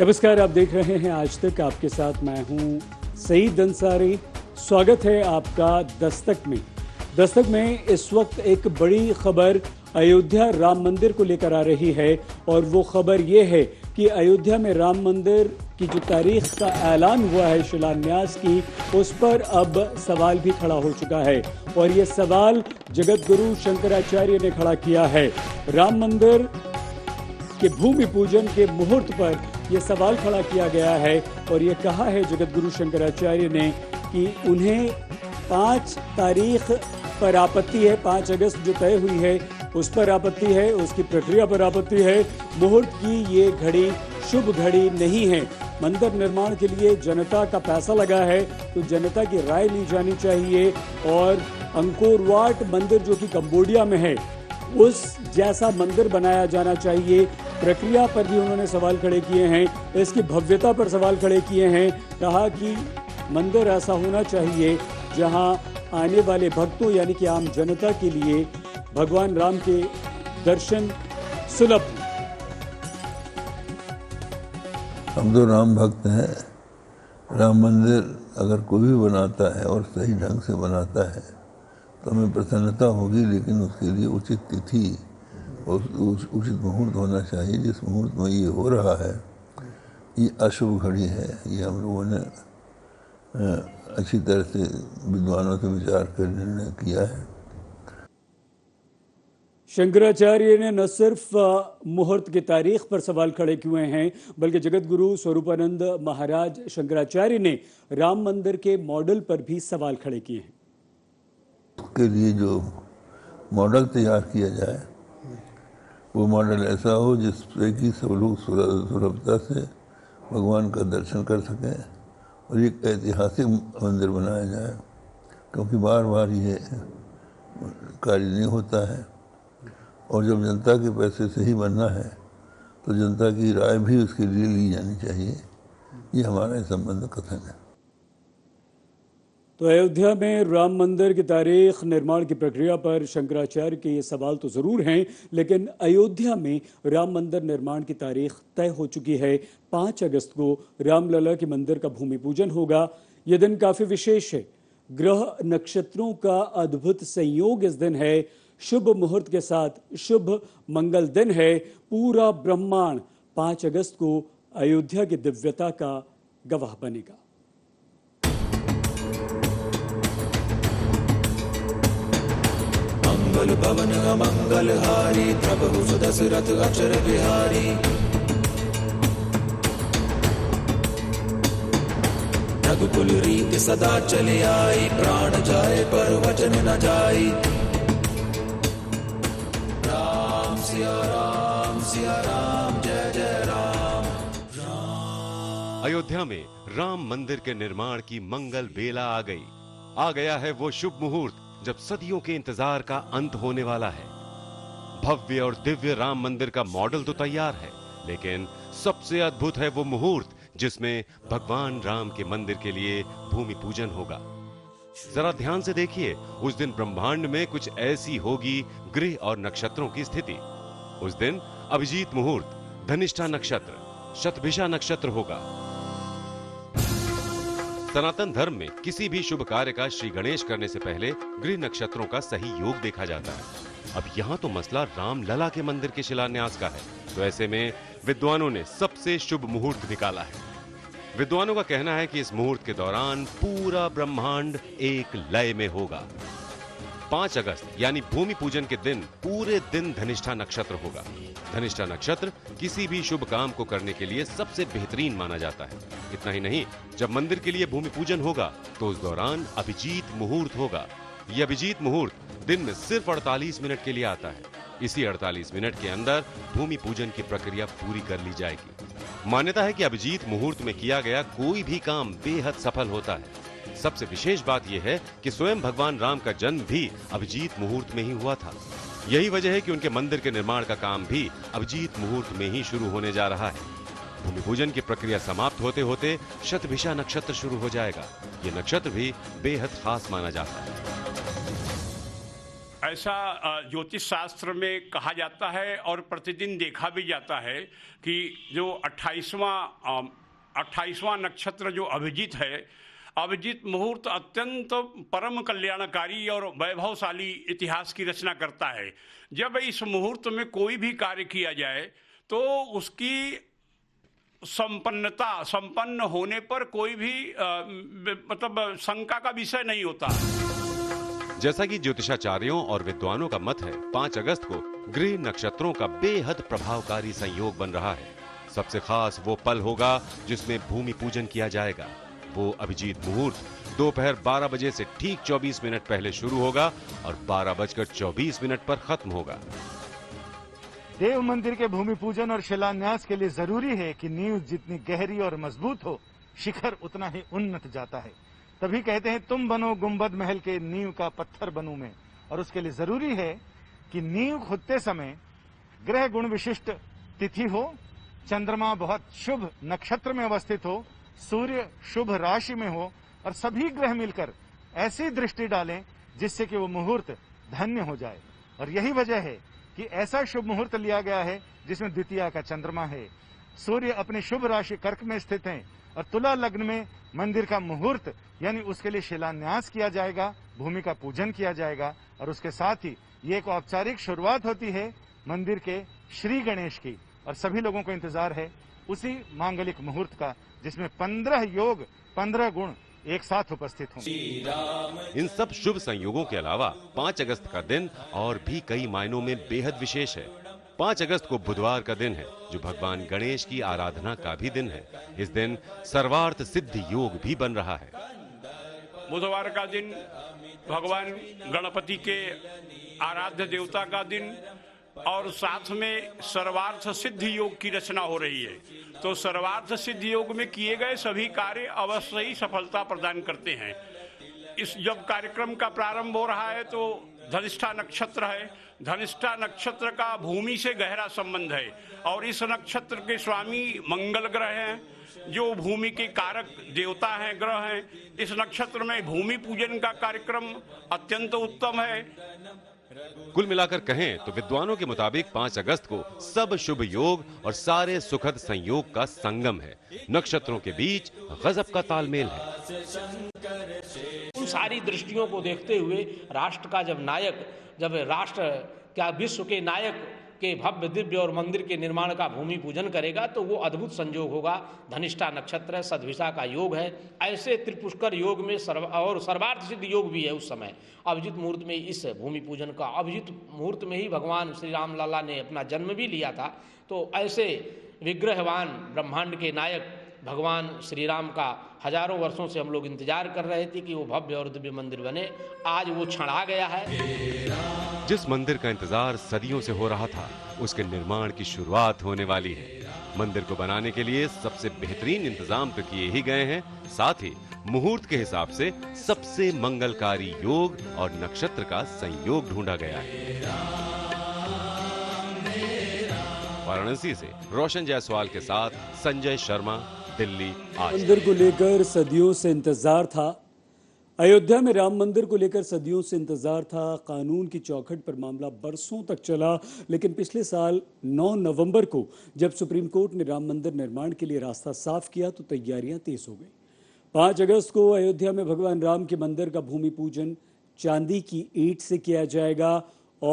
नमस्कार, आप देख रहे हैं आज तक। आपके साथ मैं हूं सईद अंसारी। स्वागत है आपका दस्तक में। दस्तक में इस वक्त एक बड़ी खबर अयोध्या राम मंदिर को लेकर आ रही है और वो खबर ये है कि अयोध्या में राम मंदिर की जो तारीख का ऐलान हुआ है शिलान्यास की, उस पर अब सवाल भी खड़ा हो चुका है और ये सवाल जगत गुरु शंकराचार्य ने खड़ा किया है। राम मंदिर के भूमि पूजन के मुहूर्त पर यह सवाल खड़ा किया गया है और ये कहा है जगत गुरु शंकराचार्य ने कि उन्हें 5 तारीख पर आपत्ति है। 5 अगस्त जो तय हुई है उस पर आपत्ति है, उसकी प्रक्रिया पर आपत्ति है। मुहूर्त की ये घड़ी शुभ घड़ी नहीं है। मंदिर निर्माण के लिए जनता का पैसा लगा है तो जनता की राय ली जानी चाहिए और अंकोरवाट मंदिर जो कि कंबोडिया में है उस जैसा मंदिर बनाया जाना चाहिए। प्रक्रिया पर भी उन्होंने सवाल खड़े किए हैं, इसकी भव्यता पर सवाल खड़े किए हैं। कहा कि मंदिर ऐसा होना चाहिए जहां आने वाले भक्तों यानी कि आम जनता के लिए भगवान राम के दर्शन सुलभ। हम तो राम भक्त हैं। राम मंदिर अगर कोई भी बनाता है और सही ढंग से बनाता है तो हमें प्रसन्नता होगी, लेकिन उसके लिए उचित तिथि और उचित मुहूर्त होना चाहिए। जिस मुहूर्त में ये हो रहा है ये अशुभ घड़ी है। ये हम लोगों ने अच्छी तरह से विद्वानों से विचार कर निर्णय किया है। शंकराचार्य ने न सिर्फ मुहूर्त की तारीख पर सवाल खड़े किए हैं बल्कि जगतगुरु स्वरूपानंद महाराज शंकराचार्य ने राम मंदिर के मॉडल पर भी सवाल खड़े किए हैं। उसके लिए जो मॉडल तैयार किया जाए वो मॉडल ऐसा हो जिससे कि सब लोग सुलभता से भगवान का दर्शन कर सकें और एक ऐतिहासिक मंदिर बनाया जाए, क्योंकि बार बार ये कार्य नहीं होता है। और जब जनता के पैसे से ही बनना है तो जनता की राय भी उसके लिए ली जानी चाहिए। ये हमारा संबंध कथन है। तो अयोध्या में राम मंदिर की तारीख, निर्माण की प्रक्रिया पर शंकराचार्य के ये सवाल तो ज़रूर हैं, लेकिन अयोध्या में राम मंदिर निर्माण की तारीख तय हो चुकी है। 5 अगस्त को रामलला के मंदिर का भूमि पूजन होगा। ये दिन काफ़ी विशेष है। ग्रह नक्षत्रों का अद्भुत संयोग इस दिन है। शुभ मुहूर्त के साथ शुभ मंगल दिन है। पूरा ब्रह्मांड 5 अगस्त को अयोध्या की दिव्यता का गवाह बनेगा। मंगल पवन अमंगल हारी, प्रभु दशरथ अचर बिहारी, रघुकुल रीति सदा चले आई, प्राण जाए पर वचन न जाई। अयोध्या में राम मंदिर के निर्माण की मंगल बेला आ गई। आ गया है वो शुभ मुहूर्त जब सदियों के इंतजार का अंत होने वाला है। भव्य और दिव्य राम मंदिर का मॉडल तो तैयार है, लेकिन सबसे अद्भुत है वो मुहूर्त जिसमें भगवान राम के मंदिर के लिए भूमि पूजन होगा। जरा ध्यान से देखिए, उस दिन ब्रह्मांड में कुछ ऐसी होगी ग्रह और नक्षत्रों की स्थिति। उस दिन अभिजीत मुहूर्त, धनिष्ठा नक्षत्र, शतभिषा नक्षत्र होगा। सनातन धर्म में किसी भी शुभ कार्य का श्री गणेश करने से पहले गृह नक्षत्रों का सही योग देखा जाता है। अब यहाँ तो मसला रामलला के मंदिर के शिलान्यास का है, तो ऐसे में विद्वानों ने सबसे शुभ मुहूर्त निकाला है। विद्वानों का कहना है कि इस मुहूर्त के दौरान पूरा ब्रह्मांड एक लय में होगा। 5 अगस्त यानी भूमि पूजन के दिन पूरे दिन धनिष्ठा नक्षत्र होगा। धनिष्ठा नक्षत्र किसी भी शुभ काम को करने के लिए सबसे बेहतरीन माना जाता है। इतना ही नहीं, जब मंदिर के लिए भूमि पूजन होगा तो उस दौरान अभिजीत मुहूर्त होगा। यह अभिजीत मुहूर्त दिन में सिर्फ 48 मिनट के लिए आता है। इसी 48 मिनट के अंदर भूमि पूजन की प्रक्रिया पूरी कर ली जाएगी। मान्यता है कि अभिजीत मुहूर्त में किया गया कोई भी काम बेहद सफल होता है। सबसे विशेष बात यह है कि स्वयं भगवान राम का जन्म भी अभिजीत मुहूर्त में ही हुआ था। यही वजह है कि उनके मंदिर के निर्माण का काम भी अभिजीत मुहूर्त में ही शुरू होने जा रहा है। भूमि पूजन की प्रक्रिया समाप्त होते होते शतभिषा नक्षत्र शुरू हो जाएगा। ये नक्षत्र भी बेहद खास माना जाता है। ऐसा ज्योतिष शास्त्र में कहा जाता है और प्रतिदिन देखा भी जाता है कि जो 28वां नक्षत्र जो अभिजीत है, अभिजीत मुहूर्त अत्यंत परम कल्याणकारी और वैभवशाली इतिहास की रचना करता है। जब इस मुहूर्त में कोई भी कार्य किया जाए तो उसकी संपन्न होने पर कोई भी मतलब शंका का विषय नहीं होता। जैसा कि ज्योतिषाचार्यों और विद्वानों का मत है, 5 अगस्त को गृह नक्षत्रों का बेहद प्रभावकारी संयोग बन रहा है। सबसे खास वो पल होगा जिसमें भूमि पूजन किया जाएगा। वो अभिजीत मुहूर्त दोपहर 12 बजे से ठीक 24 मिनट पहले शुरू होगा और 12:24 पर खत्म होगा। देव मंदिर के भूमि पूजन और शिलान्यास के लिए जरूरी है कि नींव जितनी गहरी और मजबूत हो, शिखर उतना ही उन्नत जाता है। तभी कहते हैं तुम बनो गुंबद महल के, नींव का पत्थर बनूं मैं। और उसके लिए जरूरी है कि नींव खोदते समय ग्रह गुण विशिष्ट तिथि हो, चंद्रमा बहुत शुभ नक्षत्र में अवस्थित हो, सूर्य शुभ राशि में हो और सभी ग्रह मिलकर ऐसी दृष्टि डालें जिससे कि वो मुहूर्त धन्य हो जाए। और यही वजह है कि ऐसा शुभ मुहूर्त लिया गया है जिसमें द्वितीया का चंद्रमा है, सूर्य अपने शुभ राशि कर्क में स्थित हैं और तुला लग्न में मंदिर का मुहूर्त यानी उसके लिए शिलान्यास किया जाएगा, भूमि का पूजन किया जाएगा और उसके साथ ही ये एक औपचारिक शुरुआत होती है मंदिर के श्री गणेश की। और सभी लोगों को इंतजार है उसी मांगलिक मुहूर्त का जिसमें 15 योग 15 गुण एक साथ उपस्थित होंगे। इन सब शुभ संयोगों के अलावा 5 अगस्त का दिन और भी कई मायनों में बेहद विशेष है। 5 अगस्त को बुधवार का दिन है जो भगवान गणेश की आराधना का भी दिन है। इस दिन सर्वार्थ सिद्धि योग भी बन रहा है। बुधवार का दिन भगवान गणपति के आराध्य देवता का दिन और साथ में सर्वार्थ सिद्धि योग की रचना हो रही है, तो सर्वार्थ सिद्धि योग में किए गए सभी कार्य अवश्य ही सफलता प्रदान करते हैं। इस जब कार्यक्रम का प्रारंभ हो रहा है तो धनिष्ठा नक्षत्र है। धनिष्ठा नक्षत्र का भूमि से गहरा संबंध है और इस नक्षत्र के स्वामी मंगल ग्रह हैं जो भूमि के कारक देवता हैं, ग्रह हैं। इस नक्षत्र में भूमि पूजन का कार्यक्रम अत्यंत उत्तम है। कुल मिलाकर कहें तो विद्वानों के मुताबिक 5 अगस्त को सब शुभ योग और सारे सुखद संयोग का संगम है। नक्षत्रों के बीच गजब का तालमेल है। उन सारी दृष्टियों को देखते हुए राष्ट्र का विश्व के नायक के भव्य दिव्य और मंदिर के निर्माण का भूमि पूजन करेगा तो वो अद्भुत संयोग होगा। धनिष्ठा नक्षत्र है, सदभिषा का योग है, ऐसे त्रिपुष्कर योग में और सर्वार्थ सिद्ध योग भी है। उस समय अभिजीत मुहूर्त में इस भूमि पूजन का, अभिजीत मुहूर्त में ही भगवान श्री राम लाला ने अपना जन्म भी लिया था, तो ऐसे विग्रहवान ब्रह्मांड के नायक भगवान श्री राम का हजारों वर्षों से हम लोग इंतजार कर रहे थे कि वो भव्य और दिव्य मंदिर बने, आज वो क्षण आ गया है। जिस मंदिर का इंतजार सदियों से हो रहा था उसके निर्माण की शुरुआत होने वाली है। मंदिर को बनाने के लिए सबसे बेहतरीन इंतजाम तो किए ही गए हैं, साथ ही मुहूर्त के हिसाब से सबसे मंगलकारी योग और नक्षत्र का संयोग ढूंढा गया है। वाराणसी से रोशन जायसवाल के साथ संजय शर्मा, दिल्ली आज। मंदिर को लेकर सदियों से इंतजार था, अयोध्या में राम मंदिर को लेकर सदियों से इंतजार था। कानून की चौखट पर मामला बरसों तक चला, लेकिन पिछले साल 9 नवंबर को जब सुप्रीम कोर्ट ने राम मंदिर निर्माण के लिए रास्ता साफ किया तो तैयारियां तेज हो गई। 5 अगस्त को अयोध्या में भगवान राम के मंदिर का भूमि पूजन चांदी की ईंट से किया जाएगा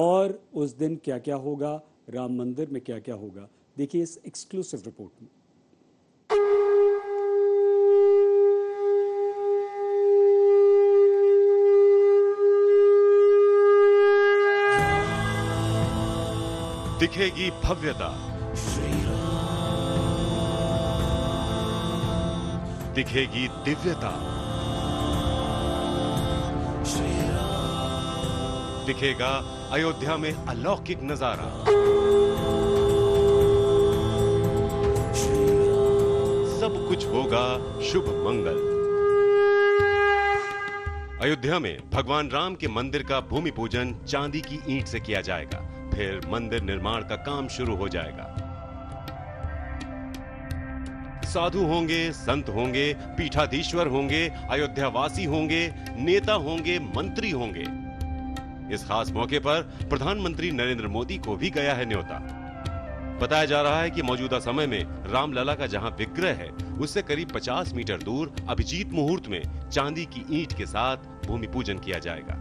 और उस दिन क्या क्या होगा, राम मंदिर में क्या क्या होगा, देखिए इस एक्सक्लूसिव रिपोर्ट में। दिखेगी भव्यता, दिखेगी दिव्यता, दिखेगा अयोध्या में अलौकिक नजारा। सब कुछ होगा शुभ मंगल। अयोध्या में भगवान राम के मंदिर का भूमि पूजन चांदी की ईंट से किया जाएगा, फिर मंदिर निर्माण का काम शुरू हो जाएगा। साधु होंगे, संत होंगे, पीठाधीश्वर होंगे, अयोध्यावासी होंगे, नेता होंगे, मंत्री होंगे। इस खास मौके पर प्रधानमंत्री नरेंद्र मोदी को भी गया है न्योता। बताया जा रहा है कि मौजूदा समय में रामलला का जहां विग्रह है उससे करीब 50 मीटर दूर अभिजीत मुहूर्त में चांदी की ईंट के साथ भूमि पूजन किया जाएगा।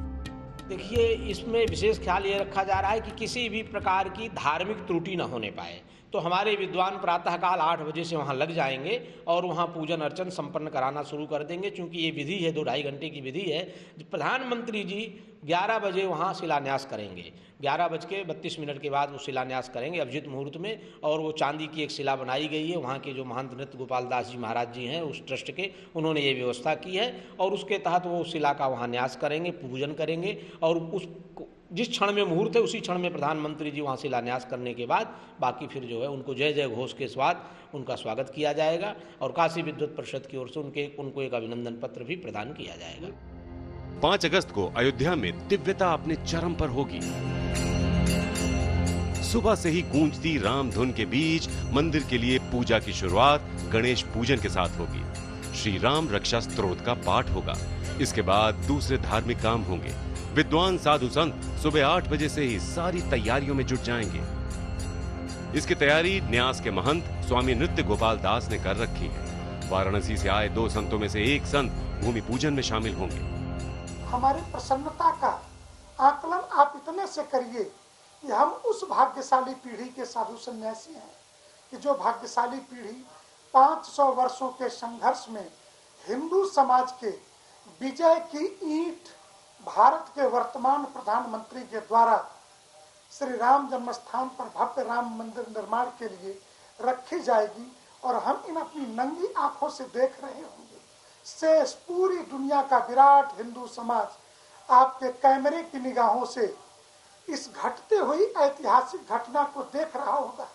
देखिए, इसमें विशेष ख्याल ये रखा जा रहा है कि किसी भी प्रकार की धार्मिक त्रुटि न होने पाए, तो हमारे विद्वान प्रातःकाल 8 बजे से वहाँ लग जाएंगे और वहाँ पूजन अर्चन संपन्न कराना शुरू कर देंगे। चूंकि ये विधि है, 2-2.5 घंटे की विधि है। प्रधानमंत्री जी 11 बजे वहाँ शिलान्यास करेंगे, 11:32 के बाद वो शिलान्यास करेंगे अभिजीत मुहूर्त में। और वो चांदी की एक शिला बनाई गई है, वहाँ के जो महंत नृत्य गोपाल दास जी महाराज जी हैं उस ट्रस्ट के, उन्होंने ये व्यवस्था की है और उसके तहत वो उस शिला का वहाँ न्यास करेंगे, पूजन करेंगे। और उस जिस क्षण में मुहूर्त है उसी क्षण में प्रधानमंत्री जी वहाँ शिलान्यास करने के बाद बाकी फिर जो है उनको जय जय घोष के साथ उनका स्वागत किया जाएगा और काशी विद्वत परिषद की ओर से उनको एक अभिनंदन पत्र भी प्रदान किया जाएगा। 5 अगस्त को अयोध्या में दिव्यता अपने चरम पर होगी। सुबह से ही गूंजती राम धुन के बीच मंदिर के लिए पूजा की शुरुआत गणेश पूजन के साथ होगी। श्री राम रक्षा स्त्रोत का पाठ होगा। इसके बाद दूसरे धार्मिक काम होंगे। विद्वान साधु संत सुबह 8 बजे से ही सारी तैयारियों में जुट जाएंगे। इसकी तैयारी न्यास के महंत स्वामी नृत्य गोपाल दास ने कर रखी है। वाराणसी से आए 2 संतों में से एक संत भूमि पूजन में शामिल होंगे। हमारी प्रसन्नता का आकलन आप इतने से करिए कि हम उस भाग्यशाली पीढ़ी के साधु संन्यासी हैं कि जो भाग्यशाली पीढ़ी 500 वर्षों के संघर्ष में हिंदू समाज के विजय की ईंट भारत के वर्तमान प्रधानमंत्री के द्वारा श्री राम जन्मस्थान पर भव्य राम मंदिर निर्माण के लिए रखी जाएगी और हम इन अपनी नंगी आंखों से देख रहे होंगे। शेष पूरी दुनिया का विराट हिंदू समाज आपके कैमरे की निगाहों से इस घटते हुई ऐतिहासिक घटना को देख रहा होगा।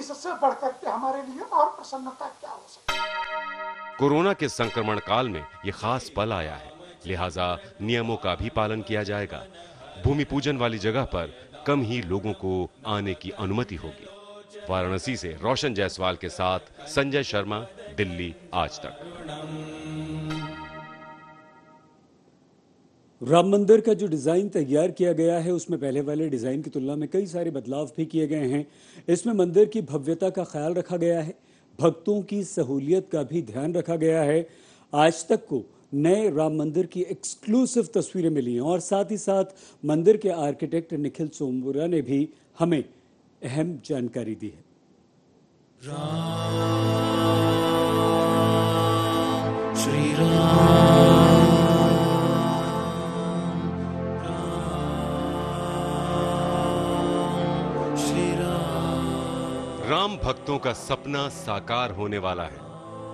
इससे बढ़कर के हमारे लिए और प्रसन्नता क्या हो सकती है। कोरोना के संक्रमण काल में ये खास पल आया है, लिहाजा नियमों का भी पालन किया जाएगा। भूमि पूजन वाली जगह पर कम ही लोगों को आने की अनुमति होगी। वाराणसी से रोशन जायसवाल के साथ संजय शर्मा, दिल्ली आज तक। राम मंदिर का जो डिज़ाइन तैयार किया गया है उसमें पहले वाले डिज़ाइन की तुलना में कई सारे बदलाव भी किए गए हैं। इसमें मंदिर की भव्यता का ख्याल रखा गया है, भक्तों की सहूलियत का भी ध्यान रखा गया है। आज तक को नए राम मंदिर की एक्सक्लूसिव तस्वीरें मिली हैं और साथ ही साथ मंदिर के आर्किटेक्ट निखिल सोमपुरा ने भी हमें अहम जानकारी दी है। राम, श्री राम, श्री राम। राम भक्तों का सपना साकार होने वाला है।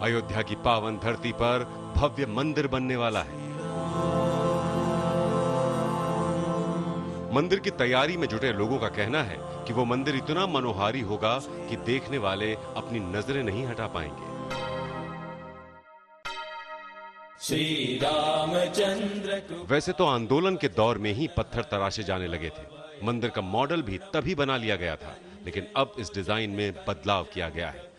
अयोध्या की पावन धरती पर भव्य मंदिर बनने वाला है। मंदिर की तैयारी में जुटे लोगों का कहना है कि वो मंदिर इतना मनोहारी होगा कि देखने वाले अपनी नजरें नहीं हटा पाएंगे। श्री रामचंद्र को वैसे तो आंदोलन के दौर में ही पत्थर तराशे जाने लगे थे। मंदिर का मॉडल भी तभी बना लिया गया था, लेकिन अब इस डिजाइन में बदलाव किया गया है।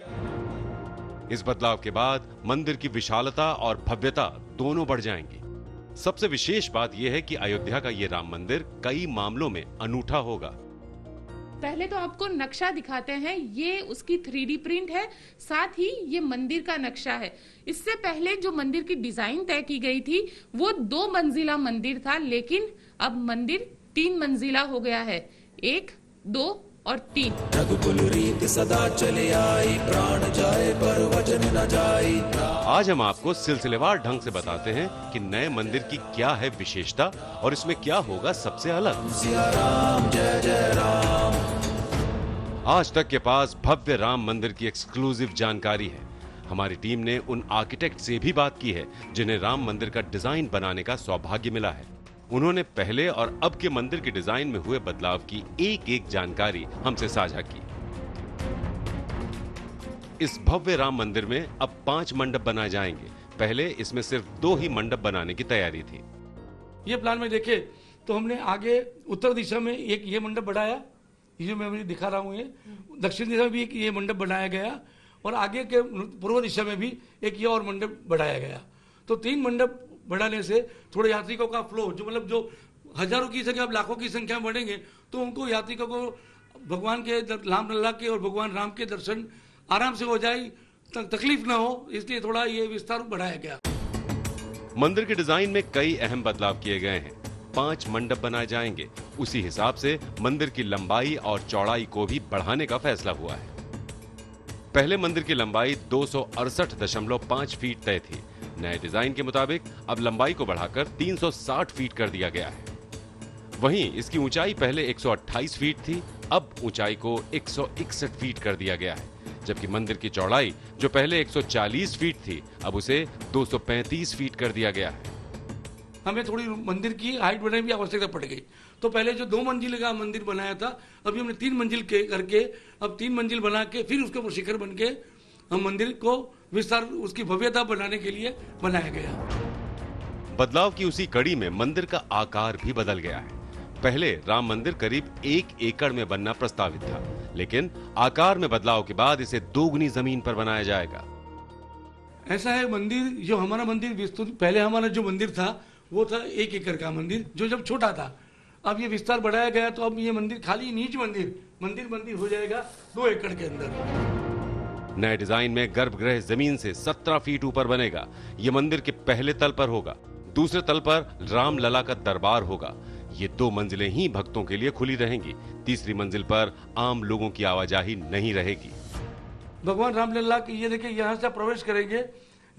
इस बदलाव के बाद मंदिर की विशालता और भव्यता दोनों बढ़ जाएंगी। सबसे विशेष बात यह है कि अयोध्या का ये राम मंदिर कई मामलों में अनूठा होगा। पहले तो आपको नक्शा दिखाते हैं, ये उसकी 3D प्रिंट है, साथ ही ये मंदिर का नक्शा है। इससे पहले जो मंदिर की डिजाइन तय की गई थी वो 2 मंजिला मंदिर था, लेकिन अब मंदिर 3 मंजिला हो गया है, 1, 2 और 3। आज हम आपको सिलसिलेवार ढंग से बताते हैं कि नए मंदिर की क्या है विशेषता और इसमें क्या होगा सबसे अलग। आज तक के पास भव्य राम मंदिर की एक्सक्लूसिव जानकारी है। हमारी टीम ने उन आर्किटेक्ट से भी बात की है जिन्हें राम मंदिर का डिजाइन बनाने का सौभाग्य मिला है। उन्होंने पहले और अब के मंदिर के डिजाइन में हुए बदलाव की एक-एक जानकारी हमसे साझा की। इस भव्य राम मंदिर में अब 5 मंडप बनाए जाएंगे। पहले इसमें सिर्फ 2 ही मंडप बनाने की तैयारी थी। ये प्लान में देखे तो हमने आगे उत्तर दिशा में एक ये मंडप बढ़ाया, ये जो मैं दिखा रहा हूँ, ये दक्षिण दिशा में भी एक ये मंडप बनाया गया और आगे के पूर्व दिशा में भी एक ये और मंडप बढ़ाया गया। तो 3 मंडप बढ़ाने से थोड़े यात्रियों का फ्लो, जो मतलब जो हजारों की संख्या, अब लाखों की संख्या बढ़ेंगे तो उनको यात्रिकों को भगवान के राम लल्ला के और भगवान राम के दर्शन आराम से हो जाए, तकलीफ न हो, इसलिए थोड़ा ये विस्तार बढ़ाया गया। मंदिर के डिजाइन में कई अहम बदलाव किए गए हैं। 5 मंडप बनाए जाएंगे, उसी हिसाब से मंदिर की लंबाई और चौड़ाई को भी बढ़ाने का फैसला हुआ है। पहले मंदिर की लंबाई 268.5 फीट तय थी। नए डिजाइन के मुताबिक अब लंबाई को बढ़ाकर 360 फीट कर दिया गया है। वहीं इसकी ऊंचाई पहले 128 फीट थी, अब ऊंचाई को 161 फीट कर दिया गया है, जबकि मंदिर की चौड़ाई जो पहले 140 फीट थी अब उसे 235 फीट कर दिया गया है। हमें थोड़ी मंदिर की हाइट बढ़ाने की आवश्यकता पड़ गई। तो पहले जो 2 मंजिल का मंदिर बनाया था, अभी हमने 3 मंजिल के करके अब 3 मंजिल बना के फिर उसके ऊपर शिखर बन के हम मंदिर को विस्तार, उसकी भव्यता बनाने के लिए बनाया गया। बदलाव की उसी कड़ी में मंदिर का आकार भी बदल गया है। पहले राम मंदिर करीब 1 एकड़ में बनना प्रस्तावित था, लेकिन आकार में बदलाव के बाद इसे दोगुनी जमीन पर बनाया जाएगा। ऐसा है मंदिर, जो हमारा मंदिर विस्तृत, पहले हमारा जो मंदिर था वो था 1 एकड़ का मंदिर, जो जब छोटा था। अब ये विस्तार बढ़ाया गया तो अब ये मंदिर खाली नीच मंदिर हो जाएगा 2 एकड़ के अंदर। नए डिजाइन में गर्भगृह जमीन से 17 फीट ऊपर बनेगा। ये मंदिर के पहले तल पर होगा, दूसरे तल पर रामलला का दरबार होगा। ये 2 मंजिलें ही भक्तों के लिए खुली रहेंगी। तीसरी मंजिल पर आम लोगों की आवाजाही नहीं रहेगी। भगवान रामलला की ये देखिए, यहाँ से प्रवेश करेंगे,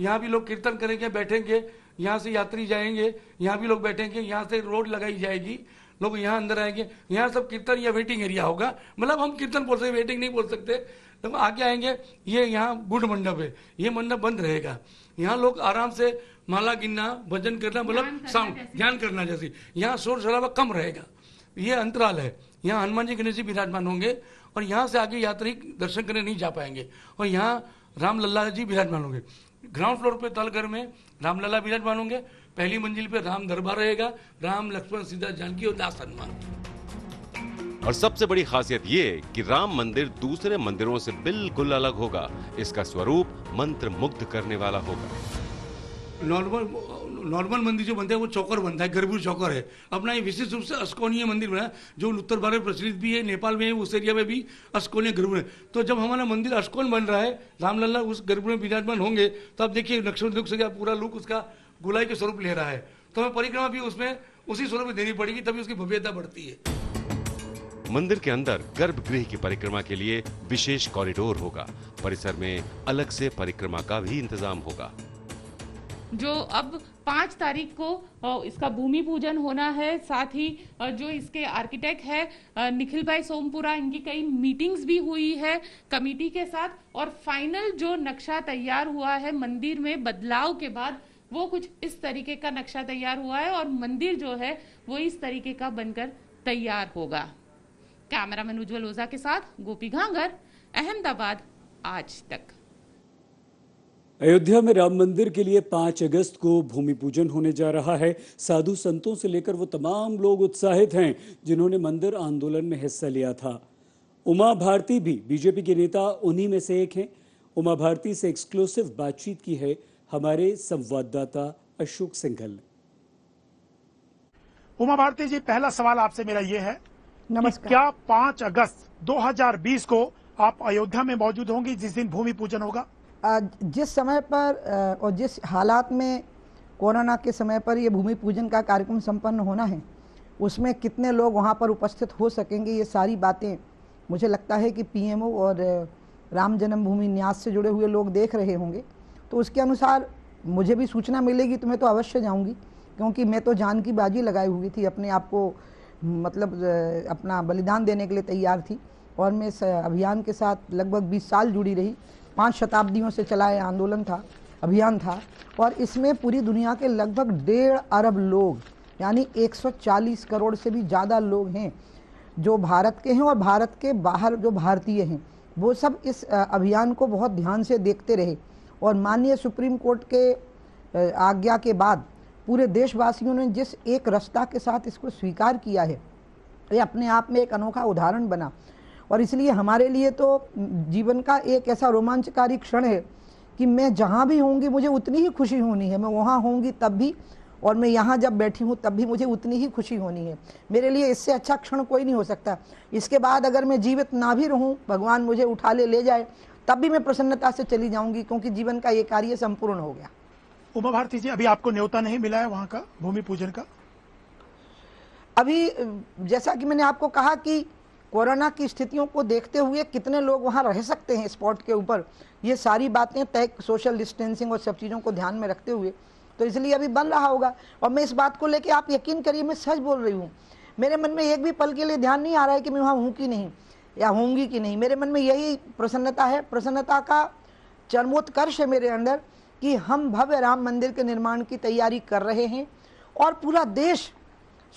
यहाँ भी लोग कीर्तन करेंगे, बैठेंगे, यहाँ से यात्री जाएंगे, यहाँ भी लोग बैठेंगे, यहाँ से रोड लगाई जाएगी, लोग यहाँ अंदर आएंगे, यहाँ सब कीर्तन या वेटिंग एरिया होगा। मतलब हम कीर्तन बोल सकते, वेटिंग नहीं बोल सकते। जब तो आगे आएंगे, ये यहाँ गुड मंडप है, ये मंडप बंद रहेगा। यहाँ लोग आराम से माला गिनना, भजन करना, मतलब साउंड ध्यान करना जैसी, यहाँ शोर शराबा कम रहेगा। ये अंतराल है, यहाँ हनुमान जी गणेश जी विराजमान होंगे और यहाँ से आगे यात्री दर्शन करने नहीं जा पाएंगे और यहाँ रामलला जी विराजमान होंगे। ग्राउंड फ्लोर पे तलघर में रामलला विराजमान होंगे, पहली मंजिल पे राम दरबार रहेगा, राम लक्ष्मण सीता जानकी और दास हनुमान। और सबसे बड़ी खासियत ये कि राम मंदिर दूसरे मंदिरों से बिल्कुल अलग होगा। इसका स्वरूप मंत्र मुग्ध करने वाला होगा। नॉर्मल मंदिर जो बनता है वो चौकर बनता है, गर्भगृह चौकर है। अपना ये विशेष रूप से अस्कोनीय मंदिर बना, जो उत्तर भारत में प्रचलित भी है, नेपाल में, उस एरिया में भी अस्कोनीय गर्भगृह है। तो जब हमारा मंदिर अस्कोन बन रहा है, रामलला उस गर्भगृह में विराजमान होंगे, तो आप देखिए नक्शा लुक से पूरा लुक उसका गुलाई के स्वरूप ले रहा है। तो हमें परिक्रमा भी उसमें उसी स्वरूप में देनी पड़ेगी, तभी उसकी भव्यता बढ़ती है। मंदिर के अंदर गर्भगृह की परिक्रमा के लिए विशेष कॉरिडोर होगा। परिसर में अलग से परिक्रमा का भी इंतजाम होगा। जो अब 5 तारीख को इसका भूमि पूजन होना है। साथ ही जो इसके आर्किटेक्ट है निखिल भाई सोमपुरा, इनकी कई मीटिंग्स भी हुई है कमेटी के साथ और फाइनल जो नक्शा तैयार हुआ है मंदिर में बदलाव के बाद, वो कुछ इस तरीके का नक्शा तैयार हुआ है और मंदिर जो है वो इस तरीके का बनकर तैयार होगा। कैमरामैन उज्जवल ओझा के साथ गोपी गांगर, अहमदाबाद, आज तक। अयोध्या में राम मंदिर के लिए 5 अगस्त को भूमि पूजन होने जा रहा है। साधु संतों से लेकर वो तमाम लोग उत्साहित हैं जिन्होंने मंदिर आंदोलन में हिस्सा लिया था। उमा भारती भी बीजेपी के नेता उन्हीं में से एक हैं। उमा भारती से एक्सक्लूसिव बातचीत की है हमारे संवाददाता अशोक सिंघल ने। उमा भारती जी, पहला सवाल आपसे मेरा ये है, नमस्कार, क्या 5 अगस्त 2020 को आप अयोध्या में मौजूद होंगी जिस दिन भूमि पूजन होगा? जिस समय पर और जिस हालात में कोरोना के समय पर ये भूमि पूजन का कार्यक्रम संपन्न होना है, उसमें कितने लोग वहाँ पर उपस्थित हो सकेंगे, ये सारी बातें मुझे लगता है कि पीएमओ और राम जन्मभूमि न्यास से जुड़े हुए लोग देख रहे होंगे। तो उसके अनुसार मुझे भी सूचना मिलेगी तो मैं तो अवश्य जाऊँगी, क्योंकि मैं तो जान की बाजी लगाई हुई थी, अपने आप को मतलब अपना बलिदान देने के लिए तैयार थी और मैं इस अभियान के साथ लगभग 20 साल जुड़ी रही। 5 शताब्दियों से चला यह आंदोलन था, अभियान था और इसमें पूरी दुनिया के लगभग 1.5 अरब लोग यानी 140 करोड़ से भी ज़्यादा लोग हैं जो भारत के हैं और भारत के बाहर जो भारतीय हैं, वो सब इस अभियान को बहुत ध्यान से देखते रहे और माननीय सुप्रीम कोर्ट के आज्ञा के बाद पूरे देशवासियों ने जिस एक रस्ता के साथ इसको स्वीकार किया है, ये अपने आप में एक अनोखा उदाहरण बना और इसलिए हमारे लिए तो जीवन का एक ऐसा रोमांचकारी क्षण है कि मैं जहाँ भी होंगी मुझे उतनी ही खुशी होनी है। मैं वहाँ होंगी तब भी और मैं यहाँ जब बैठी हूँ तब भी मुझे उतनी ही खुशी होनी है। मेरे लिए इससे अच्छा क्षण कोई नहीं हो सकता। इसके बाद अगर मैं जीवित ना भी रहूँ, भगवान मुझे उठा ले जाए, तब भी मैं प्रसन्नता से चली जाऊँगी, क्योंकि जीवन का ये कार्य संपूर्ण हो गया। उमा भारती जी, अभी आपको न्योता नहीं मिला है वहाँ का भूमि पूजन का? अभी जैसा कि मैंने आपको कहा कि कोरोना की स्थितियों को देखते हुए कितने लोग वहाँ रह सकते हैं स्पॉट के ऊपर, ये सारी बातें तय, सोशल डिस्टेंसिंग और सब चीज़ों को ध्यान में रखते हुए, तो इसलिए अभी बन रहा होगा। और मैं इस बात को लेके, आप यकीन करिए मैं सच बोल रही हूँ, मेरे मन में एक भी पल के लिए ध्यान नहीं आ रहा है कि मैं वहाँ हूँ कि नहीं या होंगी कि नहीं। मेरे मन में यही प्रसन्नता है, प्रसन्नता का चरमोत्कर्ष है मेरे अंदर कि हम भव्य राम मंदिर के निर्माण की तैयारी कर रहे हैं और पूरा देश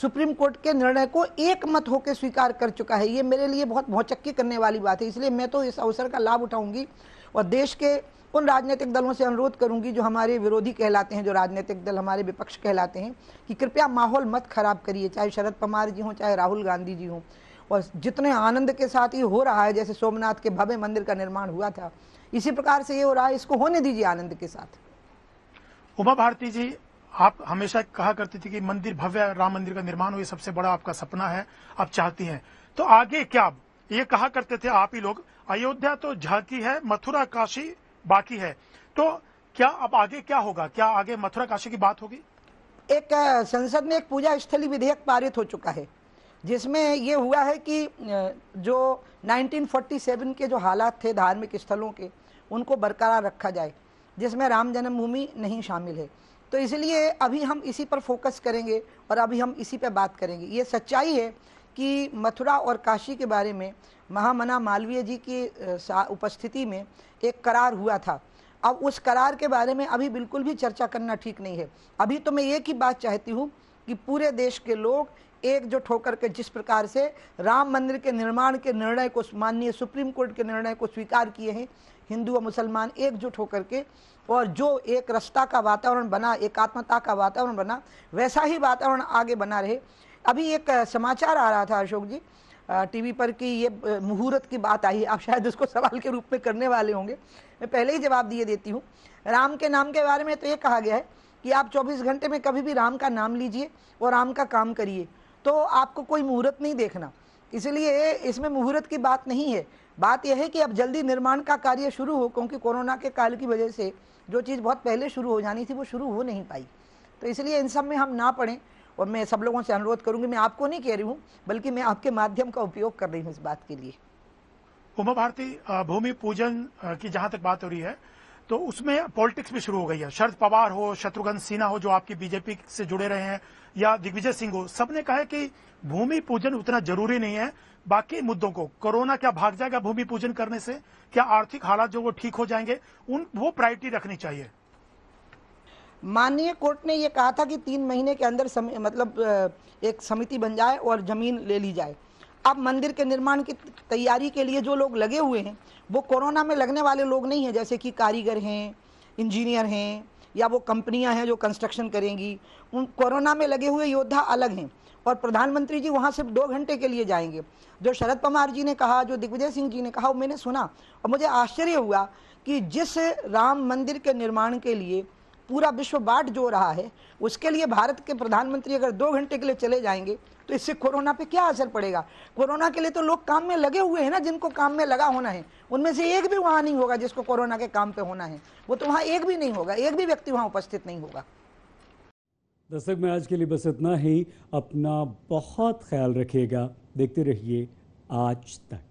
सुप्रीम कोर्ट के निर्णय को एक मत होकर स्वीकार कर चुका है। ये मेरे लिए बहुत भौचक्की करने वाली बात है, इसलिए मैं तो इस अवसर का लाभ उठाऊंगी और देश के उन राजनीतिक दलों से अनुरोध करूंगी जो हमारे विरोधी कहलाते हैं, जो राजनीतिक दल हमारे विपक्ष कहलाते हैं, कि कृपया माहौल मत खराब करिए, चाहे शरद पवार जी हों, चाहे राहुल गांधी जी हों। और जितने आनंद के साथ ये हो रहा है, जैसे सोमनाथ के भव्य मंदिर का निर्माण हुआ था, इसी प्रकार से ये हो रहा है, इसको होने दीजिए आनंद के साथ। उमा भारती जी, आप हमेशा कहा करती थी कि मंदिर, भव्य राम मंदिर का निर्माण हो, ये सबसे बड़ा आपका सपना है, आप चाहती हैं, तो आगे क्या? ये कहा करते थे आप ही लोग, अयोध्या तो झांकी है, मथुरा काशी बाकी है, तो क्या अब आगे क्या होगा? क्या आगे मथुरा काशी की बात होगी? एक संसद में एक पूजा स्थली विधेयक पारित हो चुका है, जिसमें ये हुआ है कि जो 1947 के जो हालात थे धार्मिक स्थलों के, उनको बरकरार रखा जाए, जिसमें राम जन्मभूमि नहीं शामिल है। तो इसलिए अभी हम इसी पर फोकस करेंगे और अभी हम इसी पर बात करेंगे। ये सच्चाई है कि मथुरा और काशी के बारे में महामना मालवीय जी की उपस्थिति में एक करार हुआ था। अब उस करार के बारे में अभी बिल्कुल भी चर्चा करना ठीक नहीं है। अभी तो मैं एक ही बात चाहती हूँ कि पूरे देश के लोग एकजुट होकर के जिस प्रकार से राम मंदिर के निर्माण के निर्णय को, माननीय सुप्रीम कोर्ट के निर्णय को स्वीकार किए हैं, हिंदू और मुसलमान एकजुट होकर के, और जो एक रस्ता का वातावरण बना, एकात्मता का वातावरण बना, वैसा ही वातावरण आगे बना रहे। अभी एक समाचार आ रहा था अशोक जी टीवी पर कि ये मुहूर्त की बात आई है। आप शायद उसको सवाल के रूप में करने वाले होंगे, मैं पहले ही जवाब दिए देती हूँ। राम के नाम के बारे में तो ये कहा गया है कि आप 24 घंटे में कभी भी राम का नाम लीजिए और राम का काम करिए, तो आपको कोई मुहूर्त नहीं देखना। इसलिए इसमें मुहूर्त की बात नहीं है। बात यह है कि अब जल्दी निर्माण का कार्य शुरू हो, क्योंकि कोरोना के काल की वजह से जो चीज़ बहुत पहले शुरू हो जानी थी वो शुरू हो नहीं पाई। तो इसलिए इन सब में हम ना पड़ें, और मैं सब लोगों से अनुरोध करूंगी, मैं आपको नहीं कह रही हूँ, बल्कि मैं आपके माध्यम का उपयोग कर रही हूँ इस बात के लिए। उमा भारती, भूमि पूजन की जहाँ तक बात हो रही है तो उसमें पॉलिटिक्स भी शुरू हो गई है। शरद पवार हो, शत्रुघ्न सिन्हा हो, जो आपकी बीजेपी से जुड़े रहे हैं, या दिग्विजय सिंह हो, सबने कहा है कि भूमि पूजन उतना जरूरी नहीं है, बाकी मुद्दों को, कोरोना क्या भाग जाएगा भूमि पूजन करने से, क्या आर्थिक हालात जो वो ठीक हो जाएंगे, वो प्रायोरिटी रखनी चाहिए। माननीय कोर्ट ने ये कहा था कि 3 महीने के अंदर मतलब एक समिति बन जाए और जमीन ले ली जाए। अब मंदिर के निर्माण की तैयारी के लिए जो लोग लगे हुए हैं वो कोरोना में लगने वाले लोग नहीं हैं, जैसे कि कारीगर हैं, इंजीनियर हैं, या वो कंपनियां हैं जो कंस्ट्रक्शन करेंगी। उन कोरोना में लगे हुए योद्धा अलग हैं, और प्रधानमंत्री जी वहाँ सिर्फ 2 घंटे के लिए जाएंगे। जो शरद पवार जी ने कहा, जो दिग्विजय सिंह जी ने कहा, वो मैंने सुना और मुझे आश्चर्य हुआ कि जिस राम मंदिर के निर्माण के लिए पूरा विश्व बाट जो रहा है, उसके लिए भारत के प्रधानमंत्री अगर 2 घंटे के लिए चले जाएंगे तो इससे कोरोना पे क्या असर पड़ेगा। कोरोना के लिए तो लोग काम में लगे हुए हैं ना, जिनको काम में लगा होना है उनमें से एक भी वहाँ नहीं होगा जिसको कोरोना के काम पे होना है, वो तो वहाँ एक भी नहीं होगा, एक भी व्यक्ति वहाँ उपस्थित नहीं होगा। दर्शक, मैं आज के लिए बस इतना ही। अपना बहुत ख्याल रखिएगा। देखते रहिए आज तक।